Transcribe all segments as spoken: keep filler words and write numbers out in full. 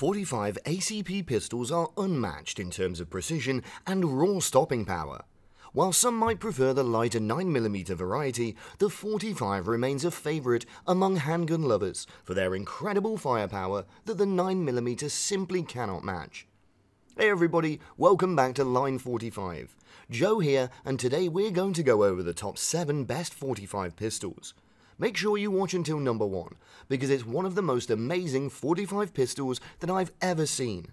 forty-five A C P pistols are unmatched in terms of precision and raw stopping power. While some might prefer the lighter nine millimeter variety, the forty-five remains a favourite among handgun lovers for their incredible firepower that the nine millimeter simply cannot match. Hey everybody, welcome back to Line forty-five. Joe here, and today we're going to go over the top seven best forty-five pistols. Make sure you watch until number one, because it's one of the most amazing forty-five pistols that I've ever seen.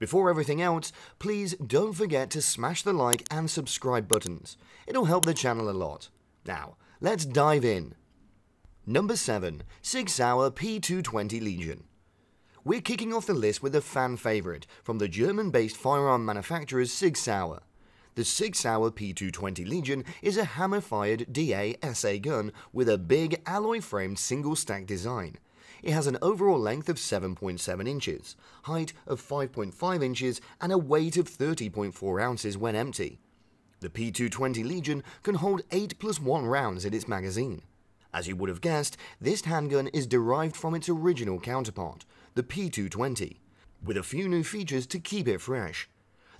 Before everything else, please don't forget to smash the like and subscribe buttons. It'll help the channel a lot. Now, let's dive in. Number seven. Sig Sauer P two twenty Legion. We're kicking off the list with a fan favourite from the German-based firearm manufacturer Sig Sauer. The Sig Sauer P two twenty Legion is a hammer-fired D A S A gun with a big alloy-framed single-stack design. It has an overall length of seven point seven inches, height of five point five inches, and a weight of thirty point four ounces when empty. The P two twenty Legion can hold eight plus one rounds in its magazine. As you would have guessed, this handgun is derived from its original counterpart, the P two twenty, with a few new features to keep it fresh.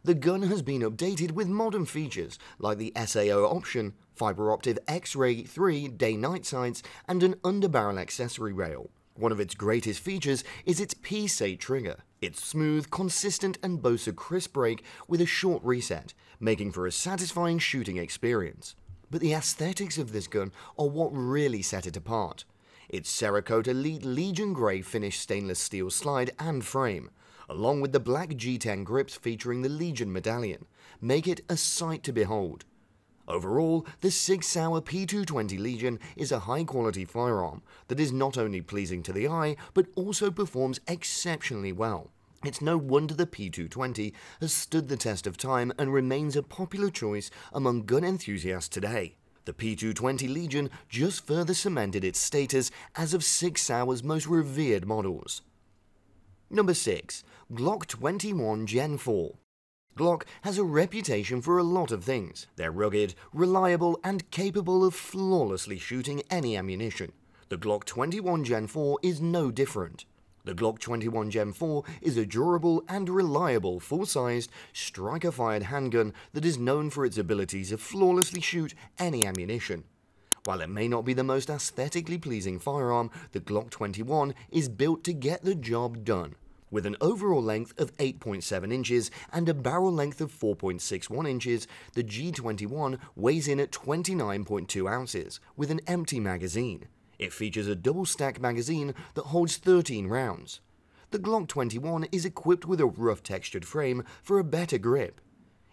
The gun has been updated with modern features like the S A O option, fiber-optic X-Ray three Day-Night Sights, and an underbarrel accessory rail. One of its greatest features is its P S A trigger, its smooth, consistent and Bosa crisp break with a short reset, making for a satisfying shooting experience. But the aesthetics of this gun are what really set it apart. Its Cerakote Elite Legion Grey finished stainless steel slide and frame, along with the black G ten grips featuring the Legion medallion, make it a sight to behold. Overall, the Sig Sauer P two twenty Legion is a high-quality firearm that is not only pleasing to the eye, but also performs exceptionally well. It's no wonder the P two twenty has stood the test of time and remains a popular choice among gun enthusiasts today. The P two twenty Legion just further cemented its status as of Sig Sauer's most revered models. Number six. Glock twenty-one Gen four. Glock has a reputation for a lot of things. They're rugged, reliable, and capable of flawlessly shooting any ammunition. The Glock twenty-one Gen four is no different. The Glock twenty-one Gen four is a durable and reliable full-sized, striker-fired handgun that is known for its ability to flawlessly shoot any ammunition. While it may not be the most aesthetically pleasing firearm, the Glock twenty-one is built to get the job done. With an overall length of eight point seven inches and a barrel length of four point six one inches, the G twenty-one weighs in at twenty-nine point two ounces with an empty magazine. It features a double-stack magazine that holds thirteen rounds. The Glock twenty-one is equipped with a rough textured frame for a better grip.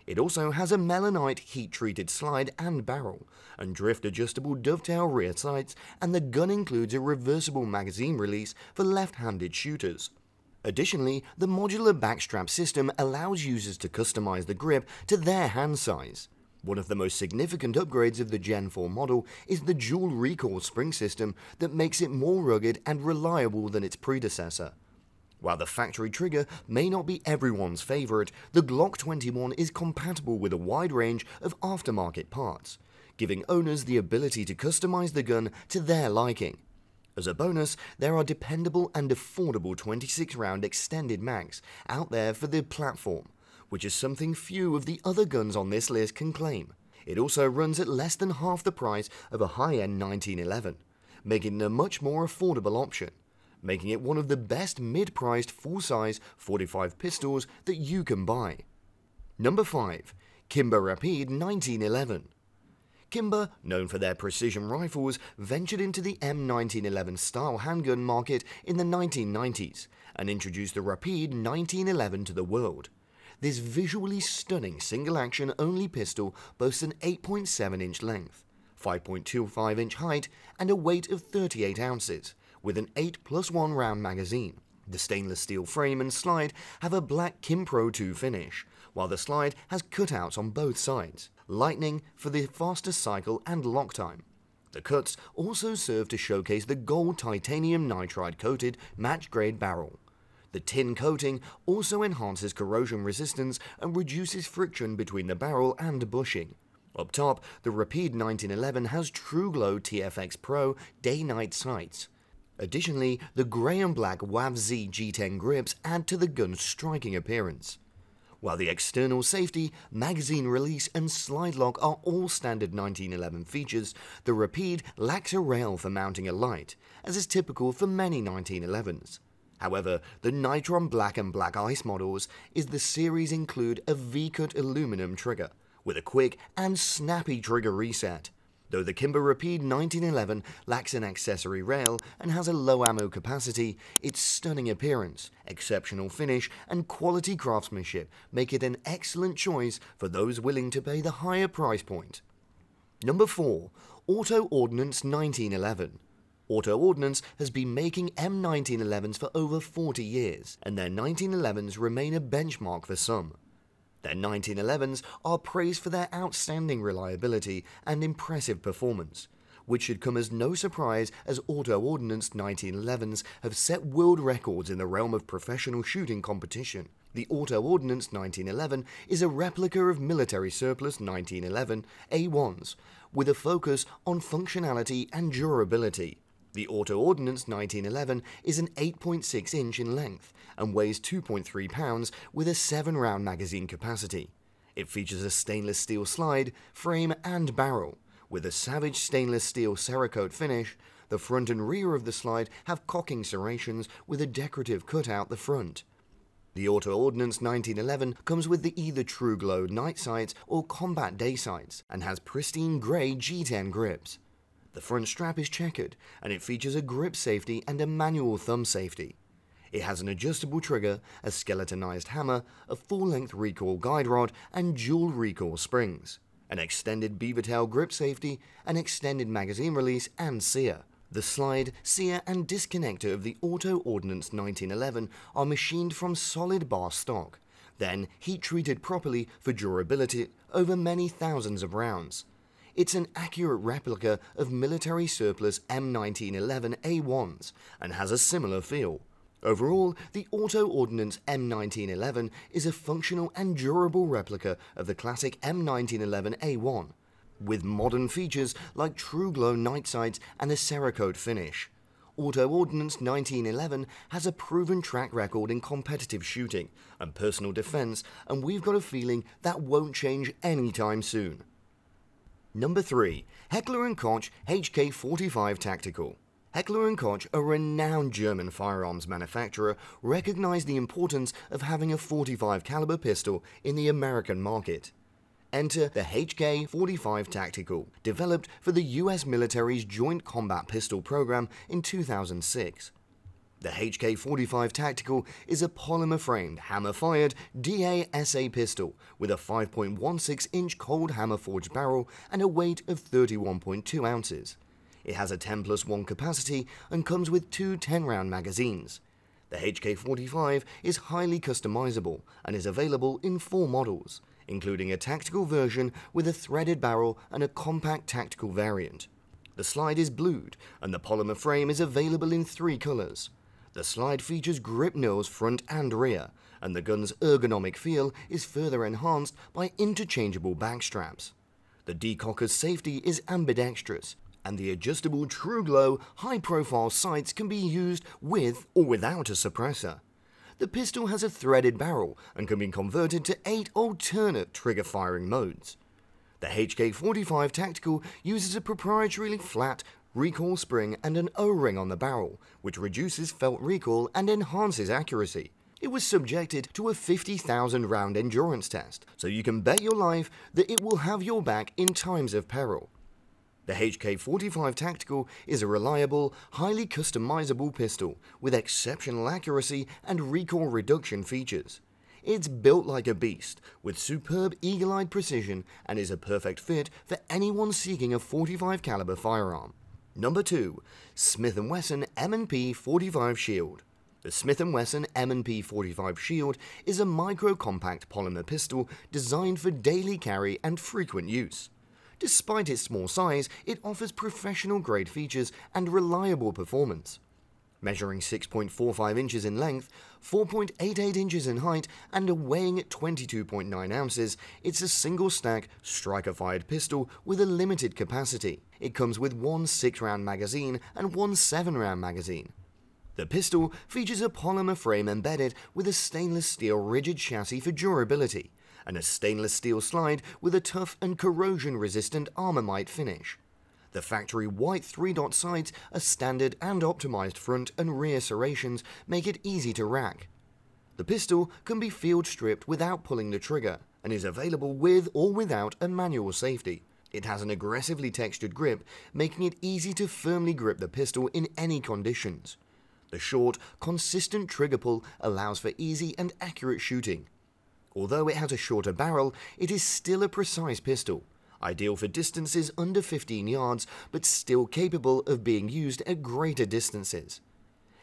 It also has a melonite heat-treated slide and barrel, and drift-adjustable dovetail rear sights, and the gun includes a reversible magazine release for left-handed shooters. Additionally, the modular backstrap system allows users to customize the grip to their hand size. One of the most significant upgrades of the Gen four model is the dual recoil spring system that makes it more rugged and reliable than its predecessor. While the factory trigger may not be everyone's favorite, the Glock twenty-one is compatible with a wide range of aftermarket parts, giving owners the ability to customize the gun to their liking. As a bonus, there are dependable and affordable twenty-six round extended mags out there for the platform, which is something few of the other guns on this list can claim. It also runs at less than half the price of a high-end nineteen eleven, making it a much more affordable option, making it one of the best mid-priced full-size forty-five pistols that you can buy. Number five. Kimber Rapide nineteen eleven. Kimber, known for their precision rifles, ventured into the M nineteen eleven style handgun market in the nineteen nineties and introduced the Rapide nineteen eleven to the world. This visually stunning single-action only pistol boasts an eight point seven inch length, five point two five inch height, and a weight of thirty-eight ounces, with an eight plus one round magazine. The stainless steel frame and slide have a black Kimpro two finish, while the slide has cutouts on both sides, lightning for the faster cycle and lock time. The cuts also serve to showcase the gold titanium nitride coated match-grade barrel. The tin coating also enhances corrosion resistance and reduces friction between the barrel and bushing. Up top, the Rapide nineteen eleven has TRUGLO T F X Pro Day-Night Sights. Additionally, the grey and black W A V Z G ten grips add to the gun's striking appearance. While the external safety, magazine release and slide lock are all standard nineteen eleven features, the Rapide lacks a rail for mounting a light, as is typical for many nineteen elevens. However, the Nitron Black and Black Ice models is the series include a V-cut aluminum trigger, with a quick and snappy trigger reset, though the Kimber Rapide nineteen eleven lacks an accessory rail and has a low ammo capacity. Its stunning appearance, exceptional finish and quality craftsmanship make it an excellent choice for those willing to pay the higher price point. Number four. Auto Ordnance nineteen eleven. Auto Ordnance has been making M nineteen elevens for over forty years, and their nineteen elevens remain a benchmark for some. Their nineteen elevens are praised for their outstanding reliability and impressive performance, which should come as no surprise as Auto Ordnance nineteen elevens have set world records in the realm of professional shooting competition. The Auto Ordnance nineteen eleven is a replica of military surplus nineteen eleven A ones, with a focus on functionality and durability. The Auto Ordnance nineteen eleven is an eight point six inch in length and weighs two point three pounds with a seven round magazine capacity. It features a stainless steel slide, frame and barrel, with a savage stainless steel Cerakote finish. The front and rear of the slide have cocking serrations with a decorative cutout the front. The Auto Ordnance nineteen eleven comes with the either TRUGLO night sights or combat day sights and has pristine grey G ten grips. The front strap is checkered, and it features a grip safety and a manual thumb safety. It has an adjustable trigger, a skeletonized hammer, a full-length recoil guide rod, and dual recoil springs, an extended beaver tail grip safety, an extended magazine release, and sear. The slide, sear, and disconnector of the Auto Ordnance nineteen eleven are machined from solid bar stock, then heat-treated properly for durability over many thousands of rounds. It's an accurate replica of military surplus M nineteen eleven A ones and has a similar feel. Overall, the Auto Ordnance M nineteen eleven is a functional and durable replica of the classic M nineteen eleven A one, with modern features like TRUGLO night sights and a Cerakote finish. Auto Ordnance nineteen eleven has a proven track record in competitive shooting and personal defense, and we've got a feeling that won't change anytime soon. Number three. Heckler and Koch H K forty-five Tactical. Heckler and Koch, a renowned German firearms manufacturer, recognized the importance of having a forty-five caliber pistol in the American market. Enter the H K forty-five Tactical, developed for the U S military's Joint Combat Pistol Program in two thousand six. The H K forty-five Tactical is a polymer-framed, hammer-fired D A S A pistol with a five point one six inch cold hammer-forged barrel and a weight of thirty-one point two ounces. It has a ten plus one capacity and comes with two ten round magazines. The H K forty-five is highly customizable and is available in four models, including a tactical version with a threaded barrel and a compact tactical variant. The slide is blued, and the polymer frame is available in three colors. The slide features grip nils front and rear, and the gun's ergonomic feel is further enhanced by interchangeable backstraps. The decocker's safety is ambidextrous, and the adjustable TRUGLO high-profile sights can be used with or without a suppressor. The pistol has a threaded barrel and can be converted to eight alternate trigger-firing modes. The H K forty-five Tactical uses a proprietary flat recoil spring and an O-ring on the barrel, which reduces felt recoil and enhances accuracy. It was subjected to a fifty thousand round endurance test, so you can bet your life that it will have your back in times of peril. The H K forty-five Tactical is a reliable, highly customizable pistol with exceptional accuracy and recoil reduction features. It's built like a beast, with superb eagle-eyed precision, and is a perfect fit for anyone seeking a forty-five caliber firearm. Number two. Smith and Wesson M and P forty-five Shield. The Smith and Wesson M and P forty-five Shield is a micro-compact polymer pistol designed for daily carry and frequent use. Despite its small size, it offers professional-grade features and reliable performance. measuring six point four five inches in length, four point eight eight inches in height, and weighing twenty-two point nine ounces, it's a single-stack, striker-fired pistol with a limited capacity. It comes with one six round magazine and one seven round magazine. The pistol features a polymer frame embedded with a stainless steel rigid chassis for durability, and a stainless steel slide with a tough and corrosion-resistant Armornite finish. The factory white three dot sights, a standard and optimized front and rear serrations make it easy to rack. The pistol can be field-stripped without pulling the trigger, and is available with or without a manual safety. It has an aggressively textured grip, making it easy to firmly grip the pistol in any conditions. The short, consistent trigger pull allows for easy and accurate shooting. Although it has a shorter barrel, it is still a precise pistol, ideal for distances under fifteen yards, but still capable of being used at greater distances.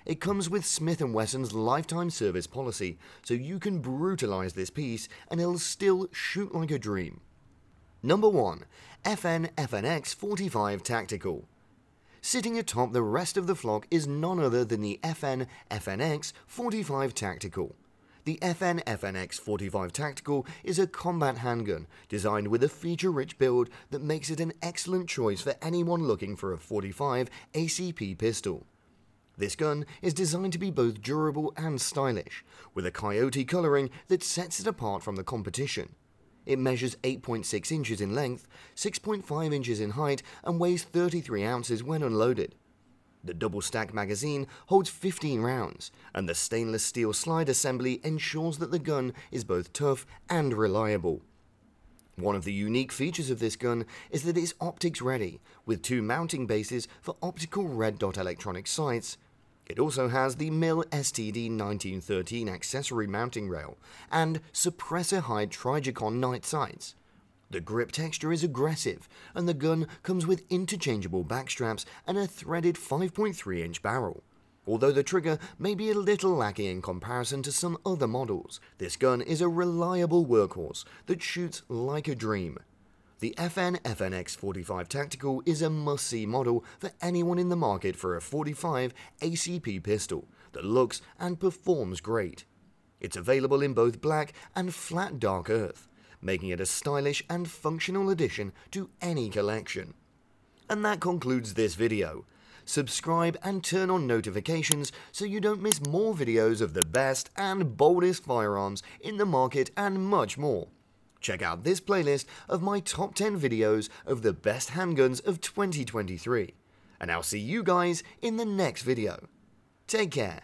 It comes with Smith and Wesson's lifetime service policy, so you can brutalize this piece and it'll still shoot like a dream. Number one. F N F N X forty-five Tactical. Sitting atop the rest of the flock is none other than the F N F N X forty-five Tactical. The F N F N X forty-five Tactical is a combat handgun designed with a feature-rich build that makes it an excellent choice for anyone looking for a forty-five A C P pistol. This gun is designed to be both durable and stylish, with a coyote coloring that sets it apart from the competition. It measures eight point six inches in length, six point five inches in height, and weighs thirty-three ounces when unloaded. The double-stack magazine holds fifteen rounds, and the stainless steel slide assembly ensures that the gun is both tough and reliable. One of the unique features of this gun is that it's optics-ready, with two mounting bases for optical red dot electronic sights. It also has the M I L S T D nineteen thirteen accessory mounting rail, and suppressor-hide Trijicon night sights. The grip texture is aggressive, and the gun comes with interchangeable backstraps and a threaded five point three inch barrel. Although the trigger may be a little lacking in comparison to some other models, this gun is a reliable workhorse that shoots like a dream. The F N F N X forty-five Tactical is a must-see model for anyone in the market for a forty-five A C P pistol that looks and performs great. It's available in both black and flat dark earth, making it a stylish and functional addition to any collection. And that concludes this video. Subscribe and turn on notifications so you don't miss more videos of the best and boldest firearms in the market and much more. Check out this playlist of my top ten videos of the best handguns of twenty twenty-three. And I'll see you guys in the next video. Take care.